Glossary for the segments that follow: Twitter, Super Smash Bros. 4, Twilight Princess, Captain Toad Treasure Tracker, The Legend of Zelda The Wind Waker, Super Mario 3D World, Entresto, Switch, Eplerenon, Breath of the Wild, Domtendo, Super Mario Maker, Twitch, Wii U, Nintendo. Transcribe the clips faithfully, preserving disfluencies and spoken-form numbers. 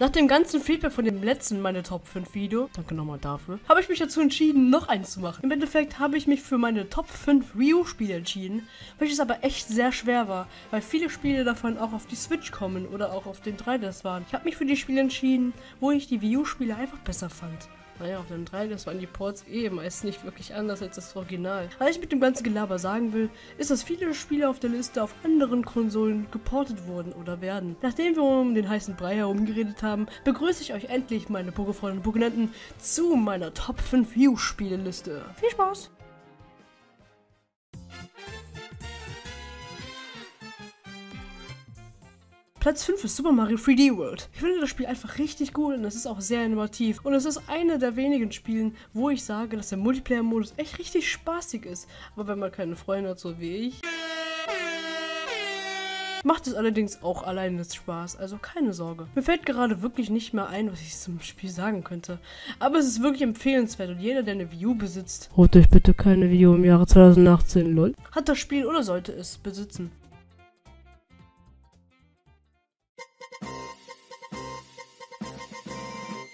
Nach dem ganzen Feedback von dem letzten meine Top fünf Video, danke nochmal dafür, habe ich mich dazu entschieden, noch eins zu machen. Im Endeffekt habe ich mich für meine Top fünf Wii U Spiele entschieden, welches aber echt sehr schwer war, weil viele Spiele davon auch auf die Switch kommen oder auch auf den drei D S waren. Ich habe mich für die Spiele entschieden, wo ich die Wii U Spiele einfach besser fand. Naja, auf dem drei D S waren die Ports eh meist nicht wirklich anders als das Original. Was ich mit dem ganzen Gelaber sagen will, ist, dass viele Spiele auf der Liste auf anderen Konsolen geportet wurden oder werden. Nachdem wir um den heißen Brei herumgeredet haben, begrüße ich euch endlich, meine Pokefreunde und Pokenenten, zu meiner Top fünf Wii-Spieleliste. Viel Spaß! Platz fünf ist Super Mario drei D World. Ich finde das Spiel einfach richtig gut und es ist auch sehr innovativ. Und es ist eine der wenigen Spielen, wo ich sage, dass der Multiplayer-Modus echt richtig spaßig ist. Aber wenn man keine Freunde hat, so wie ich, macht es allerdings auch alleine Spaß, also keine Sorge. Mir fällt gerade wirklich nicht mehr ein, was ich zum Spiel sagen könnte. Aber es ist wirklich empfehlenswert und jeder, der eine Wii U besitzt, holt euch bitte keine Wii U im Jahre zweitausendachtzehn, lol, hat das Spiel oder sollte es besitzen.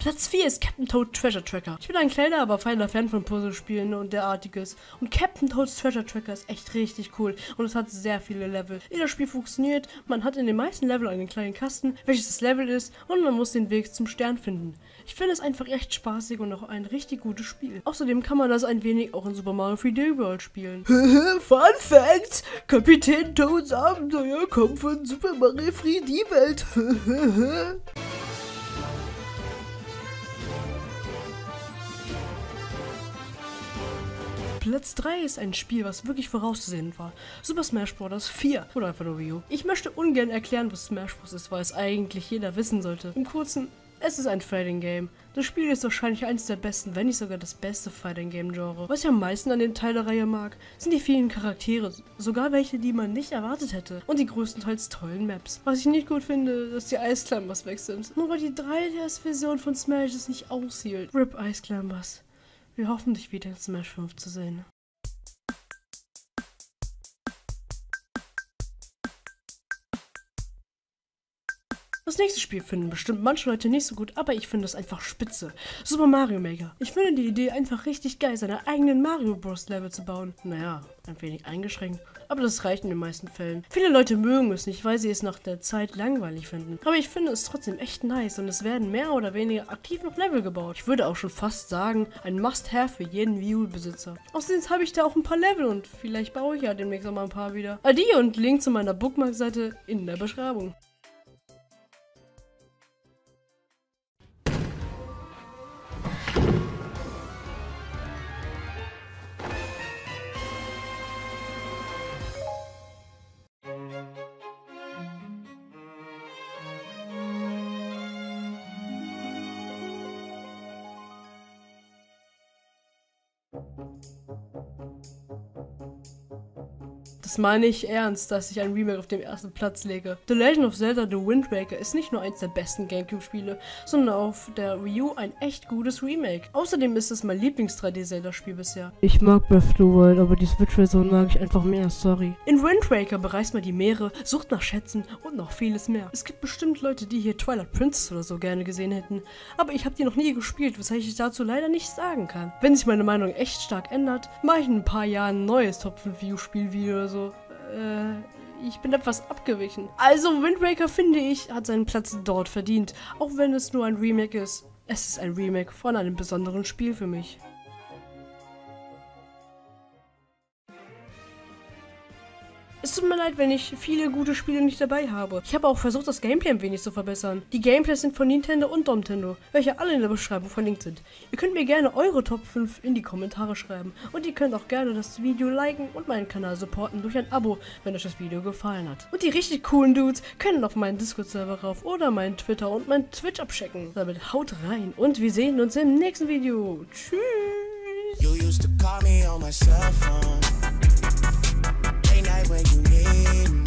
Platz vier ist Captain Toad Treasure Tracker. Ich bin ein kleiner, aber feiner Fan von Puzzlespielen und derartiges. Und Captain Toads Treasure Tracker ist echt richtig cool und es hat sehr viele Level. Wie das Spiel funktioniert, man hat in den meisten Level einen kleinen Kasten, welches das Level ist, und man muss den Weg zum Stern finden. Ich finde es einfach echt spaßig und auch ein richtig gutes Spiel. Außerdem kann man das ein wenig auch in Super Mario drei D World spielen. Fun Fact! Kapitän Toads Abenteuer kommt von Super Mario drei D World. Platz drei ist ein Spiel, was wirklich vorauszusehen war. Super Smash Bros. vier oder einfach nur Wii U. Ich möchte ungern erklären, was Smash Bros. ist, weil es eigentlich jeder wissen sollte. Im Kurzen, es ist ein Fighting Game. Das Spiel ist wahrscheinlich eines der besten, wenn nicht sogar das beste Fighting Game Genre. Was ich am meisten an dem Teil der Reihe mag, sind die vielen Charaktere, sogar welche, die man nicht erwartet hätte, und die größtenteils tollen Maps. Was ich nicht gut finde, dass die Eisclimbers weg sind. Nur weil die drei D S-Version von Smash es nicht aushielt. R I P Eisclimbers. Wir hoffen, dich wieder in Smash fünf zu sehen. Das nächste Spiel finden bestimmt manche Leute nicht so gut, aber ich finde es einfach spitze. Super Mario Maker. Ich finde die Idee einfach richtig geil, seine eigenen Mario Bros. Level zu bauen. Naja, ein wenig eingeschränkt, aber das reicht in den meisten Fällen. Viele Leute mögen es nicht, weil sie es nach der Zeit langweilig finden. Aber ich finde es trotzdem echt nice und es werden mehr oder weniger aktiv noch Level gebaut. Ich würde auch schon fast sagen, ein Must-Have für jeden Wii U-Besitzer. Außerdem habe ich da auch ein paar Level und vielleicht baue ich ja demnächst auch mal ein paar wieder. All die und Link zu meiner Bookmark-Seite in der Beschreibung. Das meine ich ernst, dass ich ein Remake auf dem ersten Platz lege. The Legend of Zelda The Wind Waker ist nicht nur eins der besten Gamecube-Spiele, sondern auf der Wii U ein echt gutes Remake. Außerdem ist es mein Lieblings-drei D-Zelda-Spiel bisher. Ich mag Breath of the Wild, aber die Switch-Version mag ich einfach mehr, sorry. In Wind Waker bereist man die Meere, sucht nach Schätzen und noch vieles mehr. Es gibt bestimmt Leute, die hier Twilight Princess oder so gerne gesehen hätten, aber ich habe die noch nie gespielt, weshalb ich dazu leider nichts sagen kann. Wenn sich meine Meinung echt stark ändert, mache ich in ein paar Jahren ein neues Top fünf Wii U-Spiel-Video oder so. Also, äh, ich bin etwas abgewichen. Also Wind Waker, finde ich, hat seinen Platz dort verdient. Auch wenn es nur ein Remake ist. Es ist ein Remake von einem besonderen Spiel für mich. Es tut mir leid, wenn ich viele gute Spiele nicht dabei habe. Ich habe auch versucht, das Gameplay ein wenig zu verbessern. Die Gameplays sind von Nintendo und Domtendo, welche alle in der Beschreibung verlinkt sind. Ihr könnt mir gerne eure Top fünf in die Kommentare schreiben. Und ihr könnt auch gerne das Video liken und meinen Kanal supporten durch ein Abo, wenn euch das Video gefallen hat. Und die richtig coolen Dudes können auf meinen Discord-Server rauf oder meinen Twitter und meinen Twitch abchecken. Damit haut rein und wir sehen uns im nächsten Video. Tschüss! When you need me.